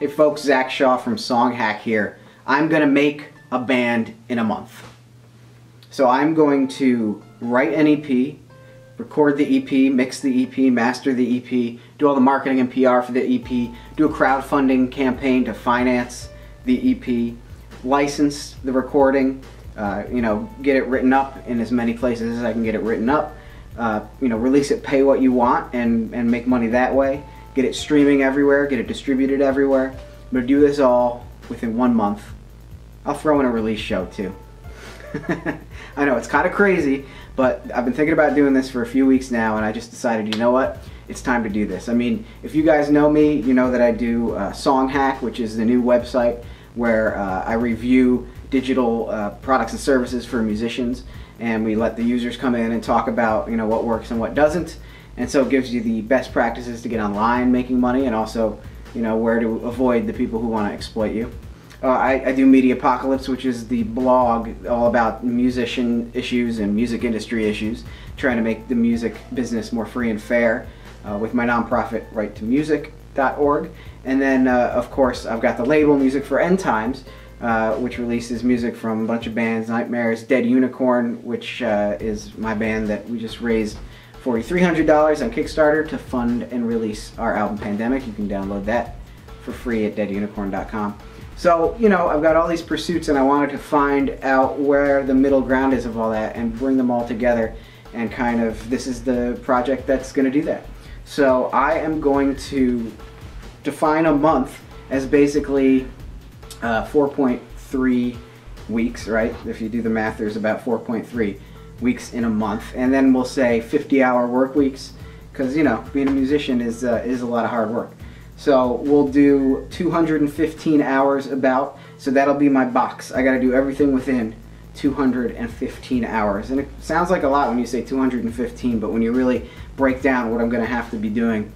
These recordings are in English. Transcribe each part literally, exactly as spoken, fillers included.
Hey folks, Zach Shaw from Songhack here. I'm going to make a band in a month. So I'm going to write an E P, record the E P, mix the E P, master the E P, do all the marketing and P R for the E P, do a crowdfunding campaign to finance the E P, license the recording, uh, you know, get it written up in as many places as I can get it written up, uh, you know, release it, pay what you want, and, and make money that way. Get it streaming everywhere, get it distributed everywhere. I'm going to do this all within one month. I'll throw in a release show too. I know, it's kind of crazy, but I've been thinking about doing this for a few weeks now, and I just decided, you know what, it's time to do this. I mean, if you guys know me, you know that I do uh, Songhack, which is the new website where uh, I review digital uh, products and services for musicians, and we let the users come in and talk about, you know, what works and what doesn't. And so it gives you the best practices to get online making money, and also, you know, where to avoid the people who want to exploit you. Uh, I, I do Media Apocalypse, which is the blog all about musician issues and music industry issues, trying to make the music business more free and fair uh, with my nonprofit right to music dot org. And then, uh, of course, I've got the label Music for End Times, uh, which releases music from a bunch of bands, Nightmares, Dead Unicorn, which uh, is my band that we just raised four thousand three hundred dollars on Kickstarter to fund and release our album Pandemic. You can download that for free at dead unicorn dot com. So, you know, I've got all these pursuits, and I wanted to find out where the middle ground is of all that and bring them all together, and kind of, this is the project that's going to do that. So I am going to define a month as basically uh, four point three weeks, right? If you do the math, there's about four point three. Weeks in a month, and then we'll say fifty hour work weeks, because, you know, being a musician is uh, is a lot of hard work. So we'll do two hundred fifteen hours about, so that'll be my box. I gotta do everything within two hundred fifteen hours, and it sounds like a lot when you say two hundred fifteen, but when you really break down what I'm gonna have to be doing,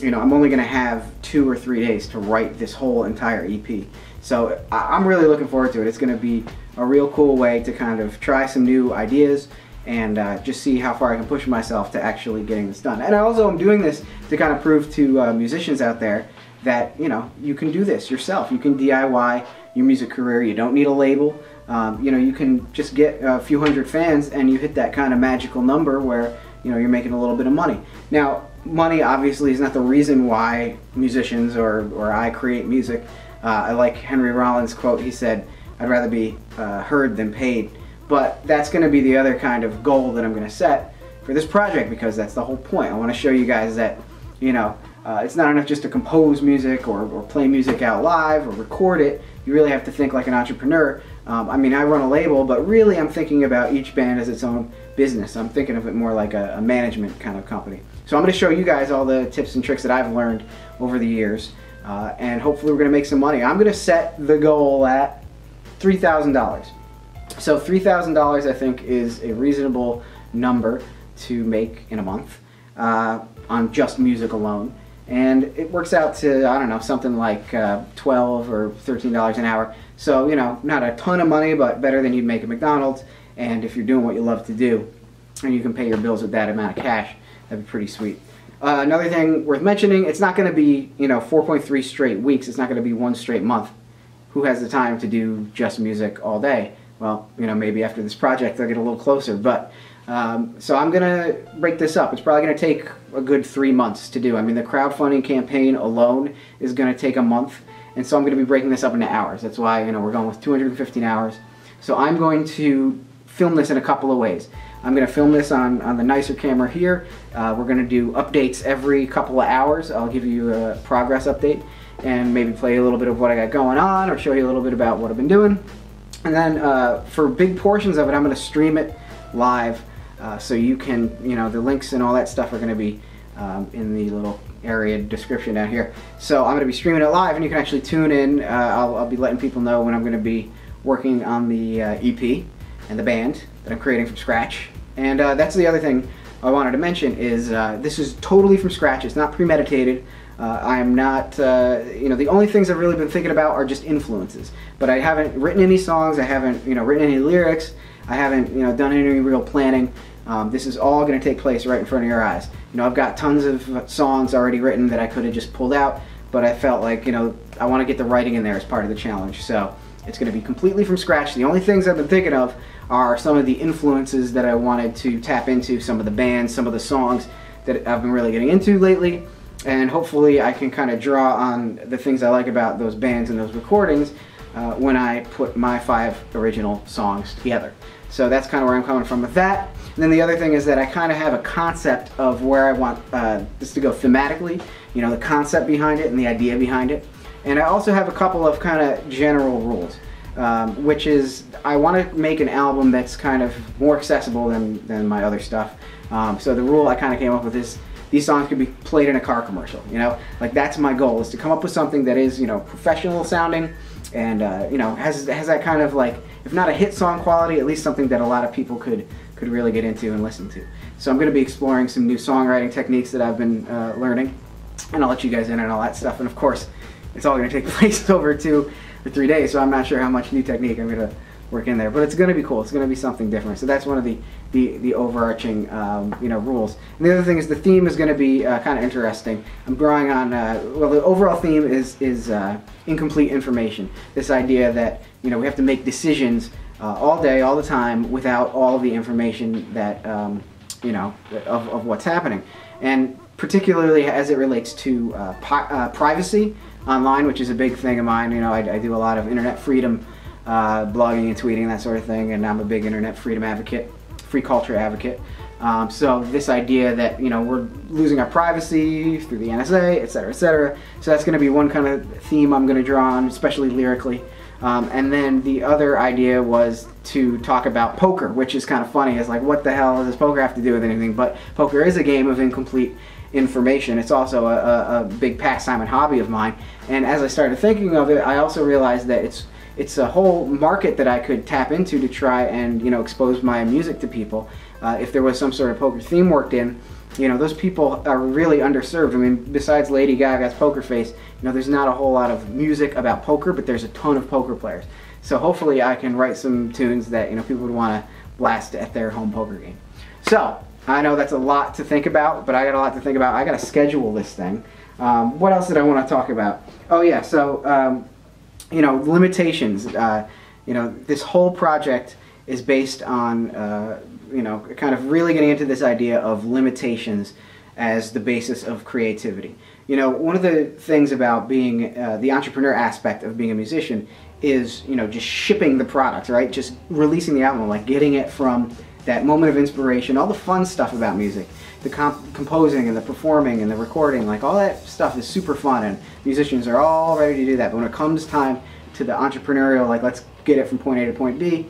you know, I'm only gonna have two or three days to write this whole entire E P. So I'm really looking forward to it. It's gonna be a real cool way to kind of try some new ideas and uh, just see how far I can push myself to actually getting this done. And I also am doing this to kind of prove to uh, musicians out there that, you know, you can do this yourself. You can D I Y your music career. You don't need a label. Um, you know, you can just get a few hundred fans and you hit that kind of magical number where, you know, you're making a little bit of money. Now, money obviously is not the reason why musicians or, or I create music. Uh, I like Henry Rollins' quote. He said, "I'd rather be uh, heard than paid." But that's going to be the other kind of goal that I'm going to set for this project, because that's the whole point. I want to show you guys that, you know, uh, it's not enough just to compose music or, or play music out live or record it. You really have to think like an entrepreneur. Um, I mean, I run a label, but really I'm thinking about each band as its own business. I'm thinking of it more like a, a management kind of company. So I'm going to show you guys all the tips and tricks that I've learned over the years, uh, and hopefully we're going to make some money. I'm going to set the goal at three thousand dollars. So three thousand dollars I think is a reasonable number to make in a month uh, on just music alone, and it works out to, I don't know, something like uh, twelve or thirteen dollars an hour. So, you know, not a ton of money, but better than you'd make at McDonald's, and if you're doing what you love to do and you can pay your bills with that amount of cash, that'd be pretty sweet. Uh, another thing worth mentioning, it's not going to be, you know, four point three straight weeks. It's not going to be one straight month. Who has the time to do just music all day? Well, you know, maybe after this project they'll get a little closer, but um, so I'm gonna break this up. It's probably gonna take a good three months to do. I mean, the crowdfunding campaign alone is gonna take a month, and so I'm gonna be breaking this up into hours. That's why, you know, we're going with two hundred fifteen hours. So I'm going to film this in a couple of ways. I'm gonna film this on, on the nicer camera here. Uh, we're gonna do updates every couple of hours. I'll give you a progress update and maybe play a little bit of what I got going on, or show you a little bit about what I've been doing. And then uh, for big portions of it, I'm going to stream it live, uh, so you can, you know, the links and all that stuff are going to be um, in the little area description down here. So I'm going to be streaming it live, and you can actually tune in. Uh, I'll, I'll be letting people know when I'm going to be working on the uh, E P and the band that I'm creating from scratch. And uh, that's the other thing I wanted to mention is uh, this is totally from scratch. It's not premeditated. Uh, I am not, uh, you know, the only things I've really been thinking about are just influences. But I haven't written any songs, I haven't, you know, written any lyrics, I haven't, you know, done any real planning. Um, this is all going to take place right in front of your eyes. You know, I've got tons of songs already written that I could have just pulled out, but I felt like, you know, I want to get the writing in there as part of the challenge. So it's going to be completely from scratch. The only things I've been thinking of are some of the influences that I wanted to tap into, some of the bands, some of the songs that I've been really getting into lately, and hopefully I can kind of draw on the things I like about those bands and those recordings uh, when I put my five original songs together. So that's kind of where I'm coming from with that. And then the other thing is that I kind of have a concept of where I want uh, this to go thematically, you know, the concept behind it and the idea behind it. And I also have a couple of kind of general rules, um, which is I want to make an album that's kind of more accessible than, than my other stuff. Um, so the rule I kind of came up with is these songs could be played in a car commercial, you know? Like, that's my goal, is to come up with something that is, you know, professional sounding and, uh, you know, has, has that kind of like, if not a hit song quality, at least something that a lot of people could, could really get into and listen to. So I'm going to be exploring some new songwriting techniques that I've been uh, learning, and I'll let you guys in on all that stuff. And of course, it's all going to take place over two or three days, so I'm not sure how much new technique I'm going to work in there. But it's going to be cool. It's going to be something different. So that's one of the the, the overarching um, you know, rules. And the other thing is the theme is going to be uh, kind of interesting. I'm drawing on uh, well, the overall theme is is uh, incomplete information. This idea that, you know, we have to make decisions uh, all day, all the time, without all the information that um, you know, of of what's happening, and particularly as it relates to uh, pi uh, privacy online, which is a big thing of mine. You know, I, I do a lot of internet freedom uh, blogging and tweeting, that sort of thing, and I'm a big internet freedom advocate, free culture advocate. Um, so this idea that, you know, we're losing our privacy through the N S A, et cetera, et cetera. So that's going to be one kind of theme I'm going to draw on, especially lyrically. Um, and then the other idea was to talk about poker, which is kind of funny. It's like, what the hell does poker have to do with anything? But poker is a game of incomplete information. It's also a, a, a big pastime and hobby of mine, and as I started thinking of it, I also realized that it's it's a whole market that I could tap into to try and, you know, expose my music to people. Uh, if there was some sort of poker theme worked in, you know, those people are really underserved. I mean, besides Lady Gaga's Poker Face, you know, there's not a whole lot of music about poker, but there's a ton of poker players. So hopefully I can write some tunes that, you know, people would want to blast at their home poker game. So I know that's a lot to think about, but I got a lot to think about. I got to schedule this thing. Um, what else did I want to talk about? Oh yeah, so, um, you know, limitations. Uh, you know, this whole project is based on, uh, you know, kind of really getting into this idea of limitations as the basis of creativity. You know, one of the things about being uh, the entrepreneur aspect of being a musician is, you know, just shipping the product, right? Just releasing the album, like getting it from that moment of inspiration, all the fun stuff about music, the comp composing and the performing and the recording, like all that stuff is super fun, and musicians are all ready to do that. But when it comes time to the entrepreneurial, like, let's get it from point A to point B,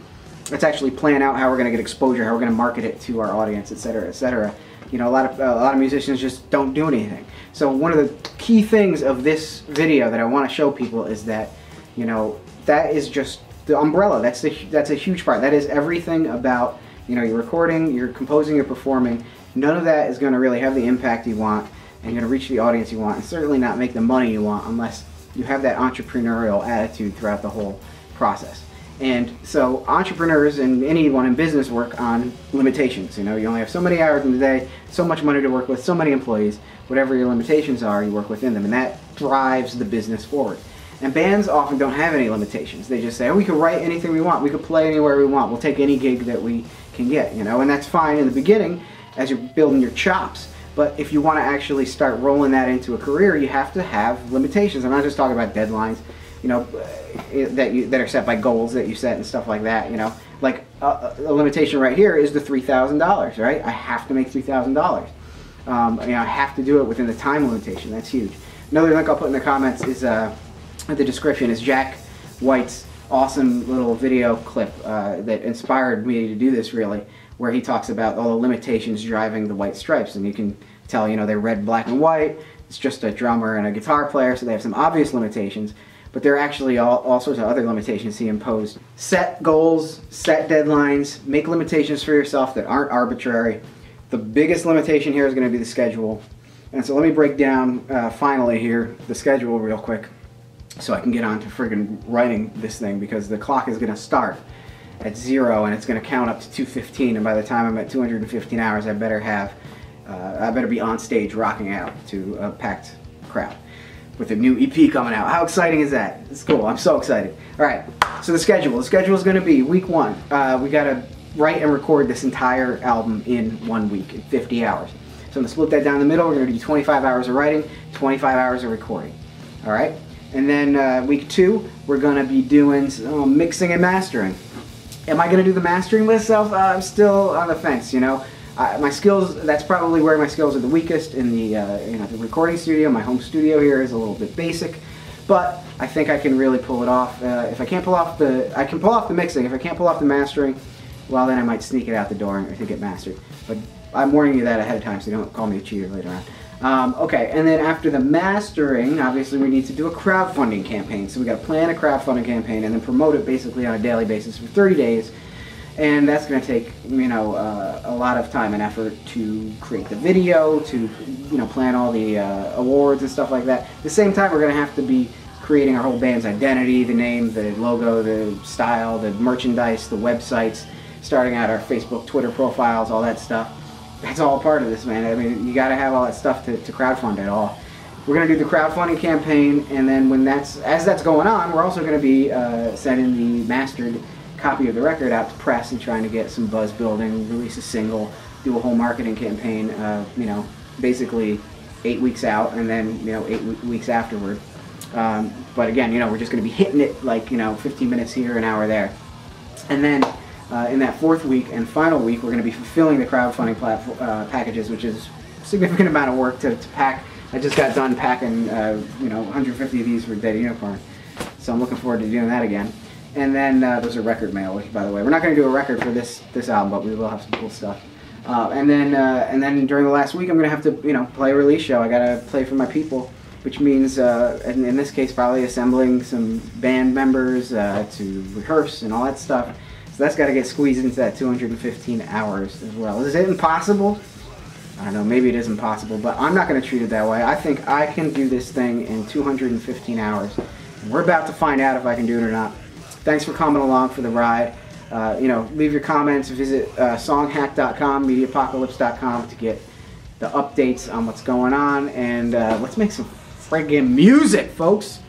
let's actually plan out how we're going to get exposure, how we're going to market it to our audience, et cetera, et cetera. You know, a lot of a lot of musicians just don't do anything. So one of the key things of this video that I want to show people is that, you know, that is just the umbrella. That's the that's a huge part. That is everything about, you know, you're recording, you're composing, you're performing. None of that is going to really have the impact you want, and you're going to reach the audience you want, and certainly not make the money you want unless you have that entrepreneurial attitude throughout the whole process. And so entrepreneurs and anyone in business work on limitations. You know, you only have so many hours in the day, so much money to work with, so many employees. Whatever your limitations are, you work within them, and that drives the business forward. And bands often don't have any limitations. They just say, oh, we could write anything we want, we could play anywhere we want, we'll take any gig that we can get, you know, and that's fine in the beginning as you're building your chops. But if you want to actually start rolling that into a career, you have to have limitations. I'm not just talking about deadlines, you know, that you that are set by goals that you set and stuff like that. You know, like a, a limitation right here is the three thousand dollars, right? I have to make three thousand dollars. Um, you know, I have to do it within the time limitation. That's huge. Another link I'll put in the comments is uh, the description is Jack White's awesome little video clip uh, that inspired me to do this, really, where he talks about all the limitations driving the White Stripes. And you can tell, you know, they're red, black, and white. It's just a drummer and a guitar player, so they have some obvious limitations, but there are actually all, all sorts of other limitations he imposed. Set goals, set deadlines, make limitations for yourself that aren't arbitrary. The biggest limitation here is going to be the schedule. And so let me break down, uh, finally here, the schedule real quick, so I can get on to friggin' writing this thing, because the clock is gonna start at zero and it's gonna count up to two fifteen, and by the time I'm at two hundred fifteen hours, I better have, uh, I better be on stage rocking out to a packed crowd. with a new E P coming out. How exciting is that? It's cool. I'm so excited. All right. So the schedule. The schedule is going to be week one. Uh, we got to write and record this entire album in one week, in fifty hours. So I'm going to split that down the middle. We're going to do twenty-five hours of writing, twenty-five hours of recording. All right. And then uh, week two, we're going to be doing uh, mixing and mastering. Am I going to do the mastering myself? Uh, I'm still on the fence, you know. Uh, my skills, that's probably where my skills are the weakest, in the, uh, you know, the recording studio. My home studio here is a little bit basic, but I think I can really pull it off. Uh, if I can't pull off the, I can pull off the mixing. If I can't pull off the mastering, well then I might sneak it out the door and I think it mastered. But I'm warning you that ahead of time so you don't call me a cheater later on. Um, okay, and then after the mastering, obviously we need to do a crowdfunding campaign. So we got to plan a crowdfunding campaign and then promote it basically on a daily basis for thirty days. And that's going to take, you know, uh, a lot of time and effort to create the video, to, you know, plan all the uh, awards and stuff like that. At the same time, we're going to have to be creating our whole band's identity, the name, the logo, the style, the merchandise, the websites, starting out our Facebook, Twitter profiles, all that stuff. That's all part of this, man. I mean, you got to have all that stuff to, to crowdfund it all. We're going to do the crowdfunding campaign, and then when that's, as that's going on, we're also going to be uh, sending the mastered copy of the record out to press and trying to get some buzz building, release a single, do a whole marketing campaign, uh, you know, basically eight weeks out and then, you know, eight weeks afterward. Um, but again, you know, we're just going to be hitting it like, you know, fifteen minutes here, an hour there. And then uh, in that fourth week and final week, we're going to be fulfilling the crowdfunding platform, uh, packages, which is a significant amount of work to, to pack. I just got done packing, uh, you know, one hundred fifty of these for Dead Unicorn. So I'm looking forward to doing that again. And then uh, there's a record mail, which, by the way, we're not going to do a record for this this album, but we will have some cool stuff. Uh, and then uh, and then during the last week, I'm going to have to, you know, play a release show. I got to play for my people, which means uh, in, in this case probably assembling some band members uh, to rehearse and all that stuff. So that's got to get squeezed into that two hundred fifteen hours as well. Is it impossible? I don't know. Maybe it is impossible, but I'm not going to treat it that way. I think I can do this thing in two hundred fifteen hours. And we're about to find out if I can do it or not. Thanks for coming along for the ride. Uh, you know, leave your comments. Visit uh, Songhack dot com, media apocalypse dot com to get the updates on what's going on. And uh, let's make some friggin' music, folks.